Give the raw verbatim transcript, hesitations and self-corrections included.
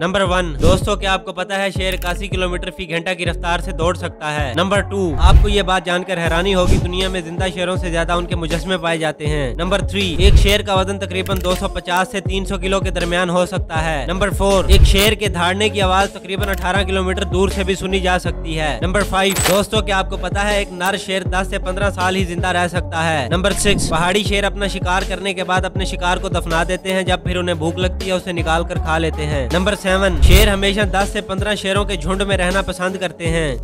Number one, दोस्तों क्या आपको पता है शेर इक्यासी किलोमीटर फी घंटा की रफ्तार से दौड़ सकता है। नंबर टू, आपको ये बात जानकर हैरानी होगी दुनिया में जिंदा शेरों से ज्यादा उनके मुजस्मे पाए जाते हैं। नंबर थ्री, एक शेर का वजन तकरीबन दो सौ पचास से तीन सौ किलो के दरमियान हो सकता है। नंबर फोर, एक शेर के दहाड़ने की आवाज़ तकरीबन अठारह किलोमीटर दूर से भी सुनी जा सकती है। नंबर फाइव, दोस्तों क्या आपको पता है एक नर शेर दस से पंद्रह साल ही जिंदा रह सकता है। नंबर सिक्स, पहाड़ी शेर अपना शिकार करने के बाद अपने शिकार को दफना देते हैं, जब फिर उन्हें भूख लगती है उसे निकाल कर खा लेते हैं। नंबर सेवन, शेर हमेशा दस से पंद्रह शेरों के झुंड में रहना पसंद करते हैं।